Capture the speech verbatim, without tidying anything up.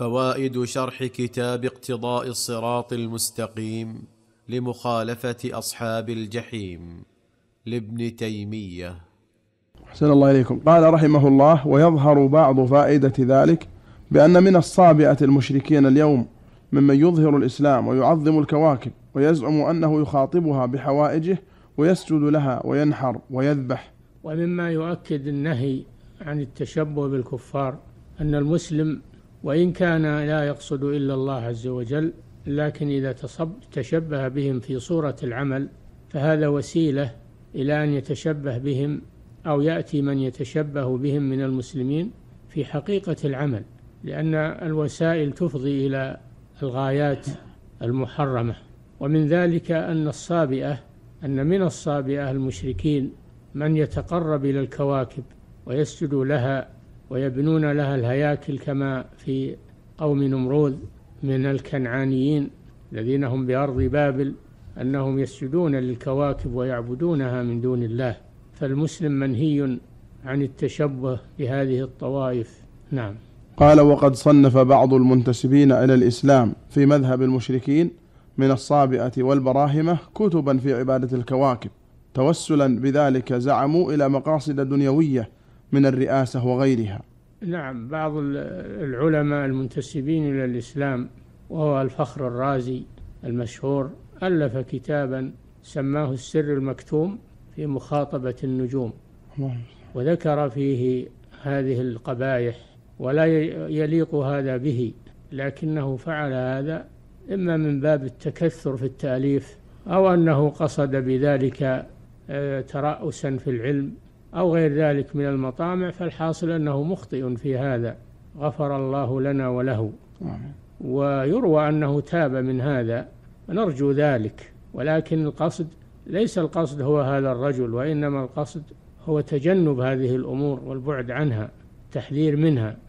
فوائد شرح كتاب اقتضاء الصراط المستقيم لمخالفة أصحاب الجحيم لابن تيمية. أحسن الله إليكم. قال رحمه الله: ويظهر بعض فائدة ذلك بأن من الصابئة المشركين اليوم ممن يظهر الإسلام ويعظم الكواكب ويزعم أنه يخاطبها بحوائجه ويسجد لها وينحر ويذبح. ومما يؤكد النهي عن التشبه بالكفار أن المسلم وإن كان لا يقصد إلا الله عز وجل، لكن إذا تشبه بهم في صورة العمل فهذا وسيلة إلى أن يتشبه بهم، أو يأتي من يتشبه بهم من المسلمين في حقيقة العمل، لأن الوسائل تفضي إلى الغايات المحرمة. ومن ذلك أن الصابئة أن من الصابئة المشركين من يتقرب إلى الكواكب ويسجد لها ويبنون لها الهياكل كما في قوم نمروذ من الكنعانيين الذين هم بأرض بابل، أنهم يسجدون للكواكب ويعبدونها من دون الله. فالمسلم منهي عن التشبه بهذه الطوائف. نعم. قال: وقد صنف بعض المنتسبين إلى الإسلام في مذهب المشركين من الصابئة والبراهمة كتبا في عبادة الكواكب، توسلا بذلك زعموا إلى مقاصد دنيوية من الرئاسة وغيرها. نعم، بعض العلماء المنتسبين إلى الإسلام وهو الفخر الرازي المشهور ألف كتابا سماه السر المكتوم في مخاطبة النجوم، وذكر فيه هذه القبائح، ولا يليق هذا به، لكنه فعل هذا إما من باب التكثر في التأليف، أو أنه قصد بذلك ترأسا في العلم أو غير ذلك من المطامع. فالحاصل أنه مخطئ في هذا، غفر الله لنا وله. ويروى أنه تاب من هذا، نرجو ذلك، ولكن القصد ليس القصد هو هذا الرجل، وإنما القصد هو تجنب هذه الأمور والبعد عنها، تحذير منها.